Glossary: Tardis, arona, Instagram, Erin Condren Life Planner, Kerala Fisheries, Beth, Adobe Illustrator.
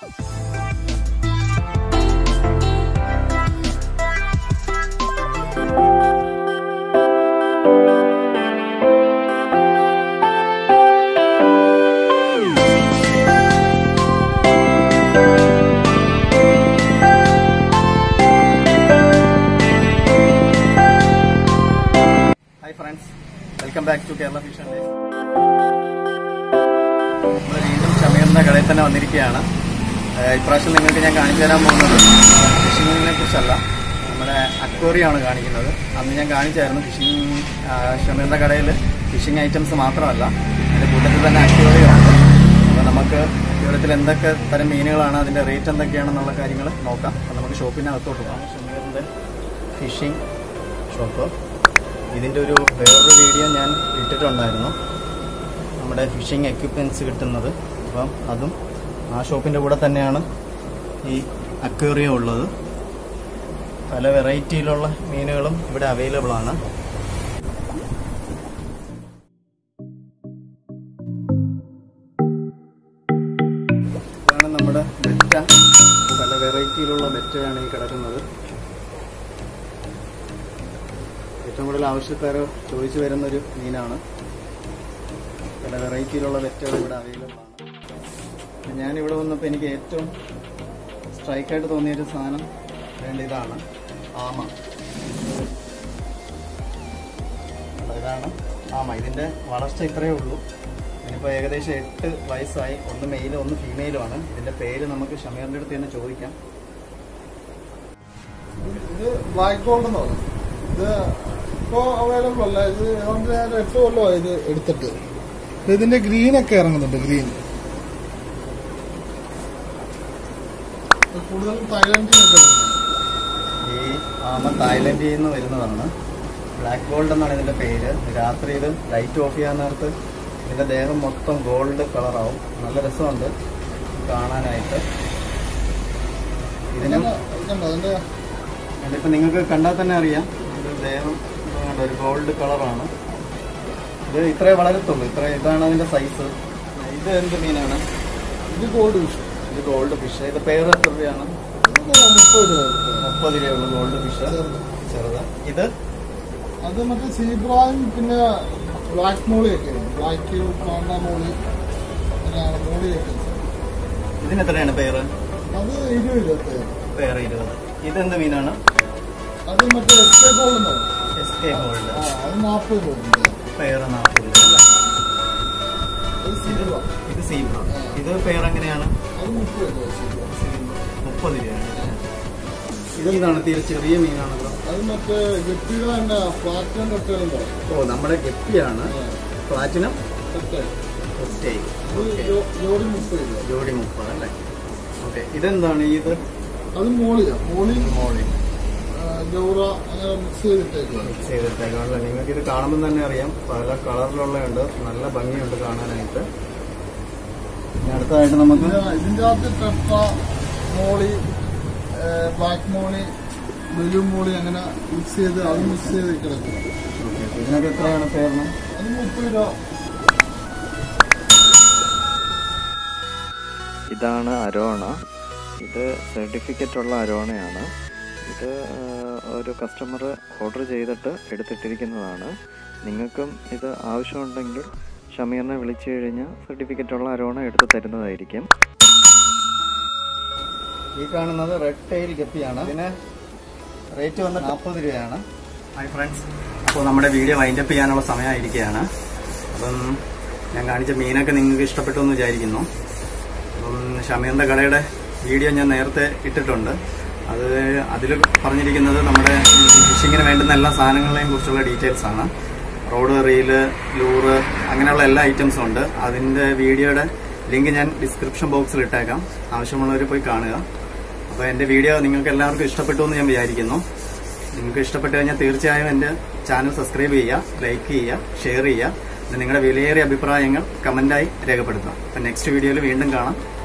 Hi friends, welcome back to Kerala Fisheries. I am going to go to the fishing aquarium. I am going to go to the fishing items. I am going to go to the aquarium. I am going to go to the fishing shop. I am going to go to the fishing equipment. That's why shop in the shop is aquarium. There are a variety of fish available. I am going to go to the strike at the Nidasana and Lidana. Ama Lidana. Ama is in the water strike. If I get a shade twice, I on the male on the female on it, in the pale and Amaka Shamir in the Chorika. Black gold, the available as a solo editor. Within the green, a caramel on the green. Thailand is a black gold and another page. There are three light of your earth. There are mock gold color out. Another restaurant, Ghana night. Isn't it? And if you can conduct an area, there are gold color on it. It's a very size. It's a very gold. The gold fish, the pair of the Riana. Either other than zebra in a black mole, black cube, panda mole, and a mole. Isn't it a pair? Other either pair either. Either the Vinana. Other matter escape holder. Escape holder. I'm after the pair and after the zebra. Either pair and Riana. This is not a cherry mean. I'm not a Gipia and a platinum or turbo. Oh, number Gipiana platinum? Okay. Yodimupa. Okay, it isn't done either. I'm Molly. Yora, save the tag. Save the tag. I'm going to Carmen and Ariam, color roller, Nala Bunny of the Ghana. This is the black molly, blue molly, and you see the other side. This is the ഷമീറിനെ വിളിച്ചു കഴിഞ്ഞാൽ certificate ഉള്ള arowana എടുത്തു തരുന്നതായിരിക്കും. ഈ കാണുന്നത് red tail ഗപ്പിയാണ്. ഇതിനെ rate വന്ന് 40 രൂപയാണ്. ഹൈ ഫ്രണ്ട്സ്, അപ്പോൾ നമ്മുടെ വീഡിയോ വൈൻഡ് അപ്പ് ചെയ്യാനുള്ള സമയമായിരിക്കുകയാണ്. അപ്പം ഞാൻ കാണിച്ച മീനൊക്കെ നിങ്ങൾക്ക് ഇഷ്ടപ്പെട്ടു എന്ന് വിചാരിക്കുന്നു. അപ്പം ഷമീറിന്റെ കടയുടെ വീഡിയോ ഞാൻ നേരത്തെ ഇട്ടിട്ടുണ്ട്. അത് അതിൽ പറഞ്ഞിരിക്കുന്നത് നമ്മുടെ ഫിഷിങ്ങിന് വേണ്ടുന്ന എല്ലാ സാധനങ്ങളെയും കുറിച്ചുള്ള ഡീറ്റെയിൽസ് ആണ്. Road, reel, lure, all items on the video link in the description box. If you like the video, you can subscribe, like, share, and comment. Next video,